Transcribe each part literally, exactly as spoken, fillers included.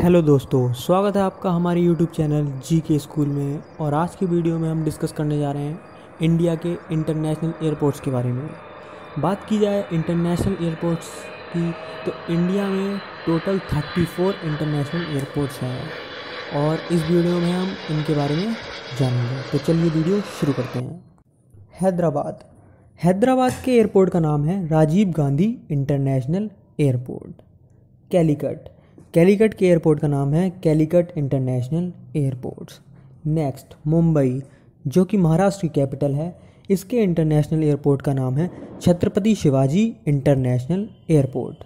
Hello दोस्तों, स्वागत है आपका हमारे यूट्यूब चैनल जी के स्कूल में। और आज की वीडियो में हम डिस्कस करने जा रहे हैं इंडिया के इंटरनेशनल एयरपोर्ट्स के बारे में। बात की जाए इंटरनेशनल एयरपोर्ट्स की तो इंडिया में टोटल चौंतीस इंटरनेशनल एयरपोर्ट्स हैं और इस वीडियो में हम इनके बारे में जानेंगे। तो चलिए वीडियो शुरू करते हैं। हैदराबाद हैदराबाद के एयरपोर्ट का नाम है राजीव गांधी इंटरनेशनल एयरपोर्ट। कैलीकट कैलीकट के एयरपोर्ट का नाम है Calicut international airports. Next Mumbai, जो कि महाराष्ट्र की कैपिटल है, इसके इंटरनेशनल एयरपोर्ट का नाम है Chhatrapati Shivaji international airport.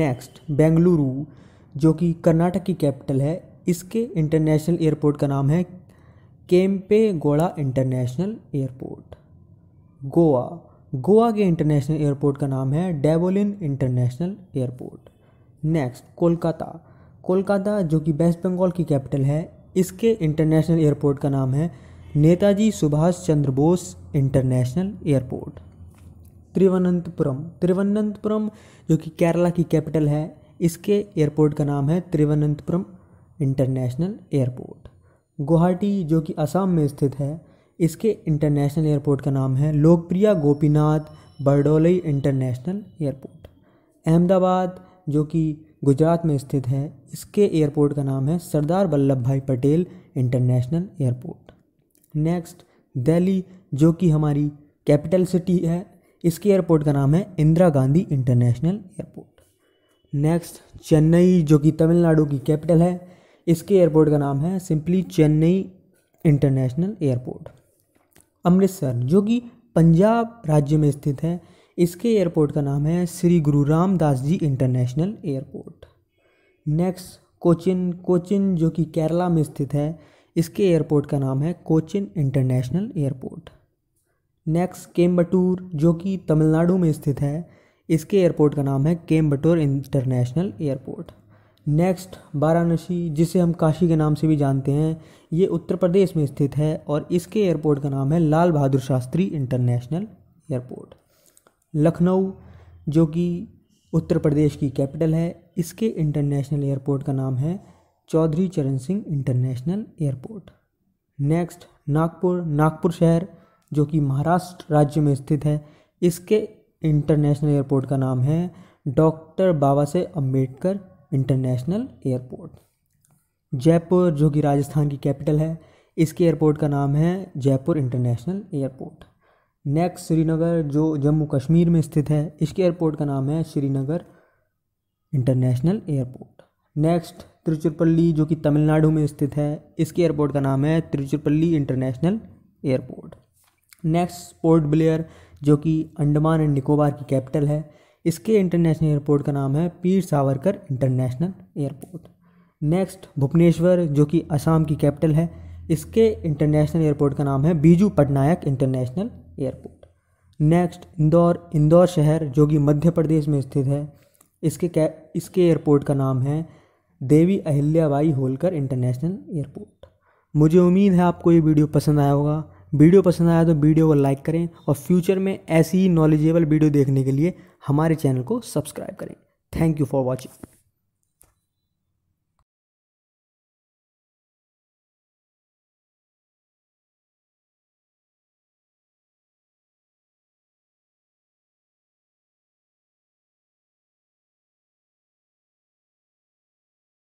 Next Bengaluru, जो कि कर्नाटक की कैपिटल है, इसके इंटरनेशनल एयरपोर्ट का नाम है केम्पेगोडा इंटरनेशनल एयरपोर्ट। गोवा गोवा के इंटरनेशनल एयरपोर्ट का नाम है Dabolim international airport. Next Kolkata Kolkata जो कि वेस्ट बंगाल की कैपिटल है, इसके इंटरनेशनल एयरपोर्ट का नाम है नेताजी सुभाष चंद्र बोस इंटरनेशनल एयरपोर्ट। त्रिवनंतपुरम त्रिवनंतपुरम जो कि केरला की कैपिटल है, इसके एयरपोर्ट का नाम है त्रिवनंतपुरम इंटरनेशनल एयरपोर्ट। गुवाहाटी, जो कि असम में स्थित है, इसके इंटरनेशनल एयरपोर्ट का नाम है लोकप्रिय गोपीनाथ बरदोली इंटरनेशनल एयरपोर्ट। अहमदाबाद, जो कि गुजरात में स्थित है, इसके एयरपोर्ट का नाम है सरदार वल्लभ भाई Patel international airport. Next Delhi, जो कि हमारी कैपिटल सिटी है, इसके एयरपोर्ट का नाम है Indira Gandhi international airport. Next Chennai, जो कि तमिलनाडु की कैपिटल है, इसके एयरपोर्ट का नाम है simply Chennai international airport. Amritsar, जो कि पंजाब राज्य में स्थित है, इसके एयरपोर्ट का नाम है Shri Guru Ramdas ji international airport. Next Cochin Cochin जो कि केरला में स्थित है, इसके एयरपोर्ट का नाम है Cochin international airport. Next Coimbatore, जो कि तमिलनाडु में स्थित है, इसके एयरपोर्ट का नाम है Coimbatore international airport. Next Varanasi, जिसे हम काशी के नाम से भी जानते हैं, ये उत्तर प्रदेश में स्थित है और इसके एयरपोर्ट का नाम है लाल बहादुर शास्त्री इंटरनेशनल एयरपोर्ट। लखनऊ, जो कि उत्तर प्रदेश की कैपिटल है, इसके इंटरनेशनल एयरपोर्ट का नाम है Chaudhary Charan Singh international airport. Next Nagpur Nagpur शहर, जो कि महाराष्ट्र राज्य में स्थित है, इसके इंटरनेशनल एयरपोर्ट का नाम है डॉ बाबासाहेब अंबेडकर इंटरनेशनल एयरपोर्ट। जयपुर, जो कि राजस्थान की कैपिटल है, इसके एयरपोर्ट का नाम है Jaipur international airport. Next Srinagar, जो जम्मू कश्मीर में स्थित है, इसके एयरपोर्ट का नाम है Srinagar international airport. Next Tiruchirappalli, जो कि तमिलनाडु में स्थित है, इसके एयरपोर्ट का नाम है Tiruchirappalli international airport. Next port Blair, जो कि अंडमान एंड निकोबार की कैपिटल है, इसके इंटरनेशनल एयरपोर्ट का नाम है Veer Savarkar international airport. Next Bhubaneswar, जो कि असम की कैपिटल है, इसके इंटरनेशनल एयरपोर्ट का नाम है Biju Patnaik international airport. Next Indore Indore शहर, जो कि मध्य प्रदेश में स्थित है, इसके कै इसके एयरपोर्ट का नाम है देवी अहिल्याबाई होलकर इंटरनेशनल एयरपोर्ट। मुझे उम्मीद है आपको ये वीडियो पसंद आया होगा। वीडियो पसंद आया तो वीडियो को लाइक करें और फ्यूचर में ऐसी ही नॉलेजेबल वीडियो देखने के लिए हमारे चैनल को सब्सक्राइब करें। Thank you for watching.